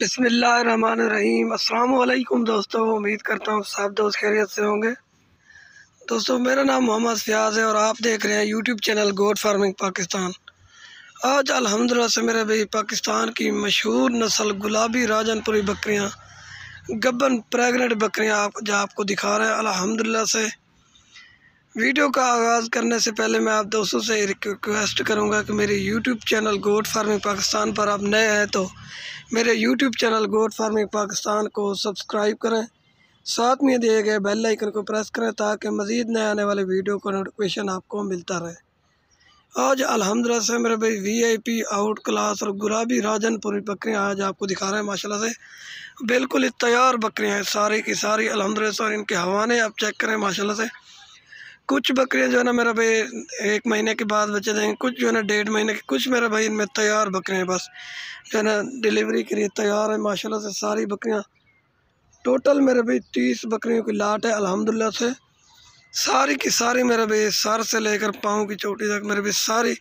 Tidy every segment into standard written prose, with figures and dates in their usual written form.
बिस्मिल्लाहिर्रहमानिर्रहीम। अस्सलाम वालेकुम दोस्तों, उम्मीद करता हूँ सब दोस्त खैरियत से होंगे। दोस्तों, मेरा नाम मोहम्मद सियाज़ है और आप देख रहे हैं YouTube channel goat farming Pakistan. आज अल्हम्दुलिल्लाह से मेरे भाई पाकिस्तान की मशहूर नस्ल गुलाबी राजनपुरी बकरियाँ, गब्बन प्रेगनेंट बकरियाँ आपको दिखा रहे हैं अल्हम्दुलिल्लाह से। वीडियो का आगाज़ करने से पहले मैं आप दोस्तों से रिक्वेस्ट करूंगा कि मेरे YouTube channel goat farming Pakistan पर आप नए हैं तो मेरे YouTube channel goat farming Pakistan को सब्सक्राइब करें, साथ में दिए गए बेल आइकन को प्रेस करें ताकि मज़ीद नए आने वाले वीडियो का नोटिफिकेशन आपको मिलता रहे। आज अल्हम्दुलिल्लाह से मेरे भाई VIP आउट क्लास और गुलाबी राजनपुरी बकरियाँ आज आपको दिखा रहे हैं। माशाल्लाह से बिल्कुल तैयार बकरियाँ हैं सारी की सारी अल्हम्दुलिल्लाह से, और इनके हवाने आप चेक करें। माशाल्लाह से कुछ बकरियाँ जो है ना मेरा भाई 1 महीने के बाद बच्चे देंगे, कुछ जो है ना 1.5 महीने के, कुछ मेरा भाई इनमें तैयार बकरियाँ बस जो है ना डिलीवरी के लिए तैयार है। माशाल्लाह से सारी बकरियाँ, टोटल मेरे भाई 30 बकरियों की लाट है अल्हम्दुलिल्लाह से। सारी की सारी मेरे भाई सर से लेकर पाँव की चोटी तक मेरे भाई सारी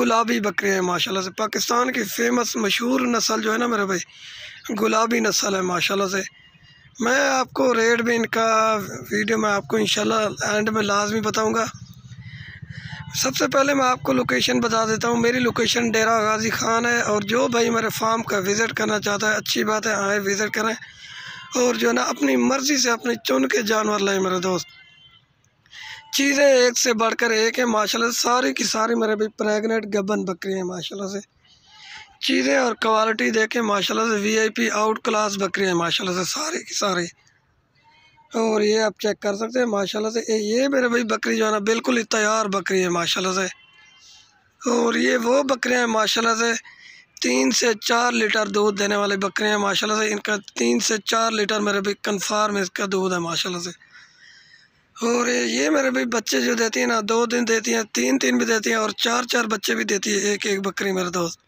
गुलाबी बकरियाँ हैं माशाल्लाह से। पाकिस्तान की फेमस मशहूर नस्ल जो है ना मेरे भाई गुलाबी नस्ल है माशाल्लाह से। मैं आपको रेट भी इनका वीडियो में आपको इंशाल्लाह एंड में लाजमी बताऊंगा। सबसे पहले मैं आपको लोकेशन बता देता हूं। मेरी लोकेशन डेरा गाजी खान है, और जो भाई मेरे फार्म का विज़िट करना चाहता है अच्छी बात है, आए विज़िट करें और जो है ना अपनी मर्ज़ी से अपने चुन के जानवर लाए। मेरे दोस्त चीज़ें एक से बढ़कर एक है माशाल्लाह, सारी की सारी मेरे भाई प्रेगनेंट गब्बन बकरियाँ हैं माशाल्लाह से। चीज़ें और क्वालिटी देखें माशाल्लाह से, VIP आउट क्लास बकरियाँ हैं माशाल्लाह से सारी की सारी, और ये आप चेक कर सकते हैं माशाल्लाह से। ये मेरे भाई बकरी जो है ना बिल्कुल ही तैयार बकरी है माशाल्लाह से, और ये वो बकरियाँ हैं माशाल्लाह से 3 से 4 लीटर दूध देने वाली बकरियाँ हैं माशाल्लाह से। इनका 3 से 4 लीटर मेरे भाई कन्फर्म इसका दूध है माशाल्लाह से, और ये मेरे भाई बच्चे जो देती हैं ना 2 दिन देती हैं, 3 भी देती हैं, और 4 बच्चे भी देती है एक बकरी मेरे दोस्त।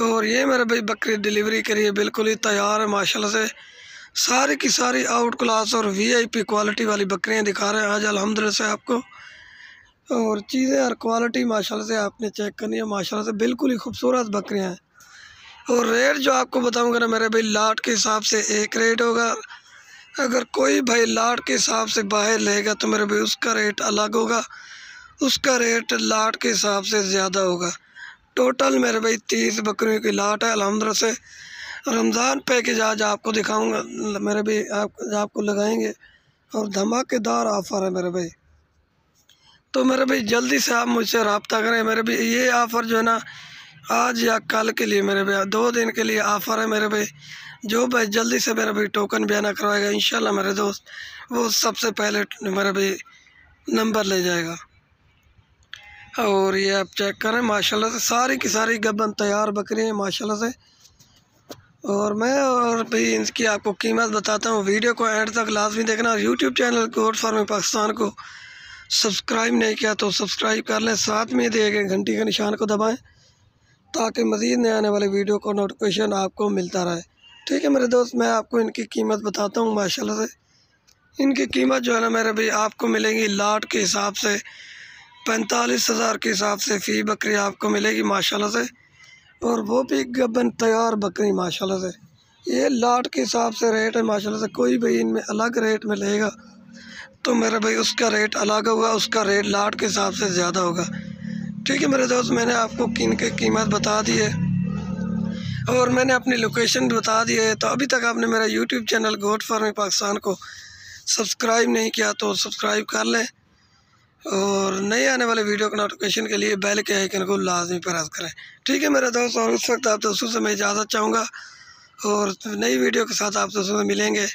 और ये मेरे भाई बकरी डिलीवरी के लिए बिल्कुल ही तैयार है माशाल्लाह से। सारी की सारी आउट क्लास और VIP क्वालिटी वाली बकरियां दिखा रहे हैं आज अल्हम्दुलिल्लाह से आपको, और चीज़ें और क्वालिटी माशाल्लाह से आपने चेक करनी है माशाल्लाह से। बिल्कुल ही खूबसूरत बकरियां हैं, और रेट जो आपको बताऊंगा ना मेरे भाई लाट के हिसाब से एक रेट होगा। अगर कोई भाई लाट के हिसाब से बाहर लेगा तो मेरे भाई उसका रेट अलग होगा, उसका रेट लाट के हिसाब से ज़्यादा होगा। टोटल मेरे भाई 30 बकरियों की लाट है अल्हम्दुलिल्लाह से। रमज़ान पैकेज आज आपको दिखाऊंगा मेरे भाई, आपको लगाएंगे और धमाकेदार ऑफ़र है मेरे भाई, तो मेरे भाई जल्दी से आप मुझसे रब्ता करें। मेरे भाई ये ऑफ़र जो है ना आज या कल के लिए मेरे भाई 2 दिन के लिए ऑफ़र है मेरे भाई। जो भाई जल्दी से मेरे भाई टोकन बयाना करवाएगा इंशाल्लाह मेरे दोस्त वो सबसे पहले मेरे भाई नंबर ले जाएगा। और ये आप चेक करें माशाल्लाह से सारी की सारी गब्बन तैयार बकरियाँ हैं माशाल्लाह से, और मैं और भी इनकी आपको कीमत बताता हूँ। वीडियो को एंड तक लाजमी देखना, और YouTube channel goat farming Pakistan को सब्सक्राइब नहीं किया तो सब्सक्राइब कर लें, साथ में दिए गए घंटी के निशान को दबाएँ ताकि मज़ीद नए आने वाले वीडियो का नोटिफिकेशन आपको मिलता रहे। ठीक है मेरे दोस्त, मैं आपको इनकी कीमत बताता हूँ माशाल्लाह से। इनकी कीमत जो है ना मेरे भाई आपको मिलेगी लाट के हिसाब से 45,000 के हिसाब से फ़ी बकरी आपको मिलेगी माशाल्लाह से, और वो भी गब्बन तैयार बकरी माशाल्लाह से। ये लाट के हिसाब से रेट है माशाल्लाह से, कोई भी इनमें अलग रेट में लेगा तो मेरा भाई उसका रेट अलग होगा, उसका रेट लाट के हिसाब से ज़्यादा होगा। ठीक है मेरे दोस्त, मैंने आपको इनकी कीमत बता दी है और मैंने अपनी लोकेशन बता दी है। तो अभी तक आपने मेरा YouTube channel goat farming Pakistan को सब्सक्राइब नहीं किया तो सब्सक्राइब कर लें, और नए आने वाले वीडियो के नोटिफिकेशन के लिए बेल के आइकन को लाजमी प्रेस करें। ठीक है मेरे दोस्त, और उस वक्त आप दोस्तों से मैं इजाज़त चाहूँगा और नई वीडियो के साथ आप दोस्तों से मिलेंगे।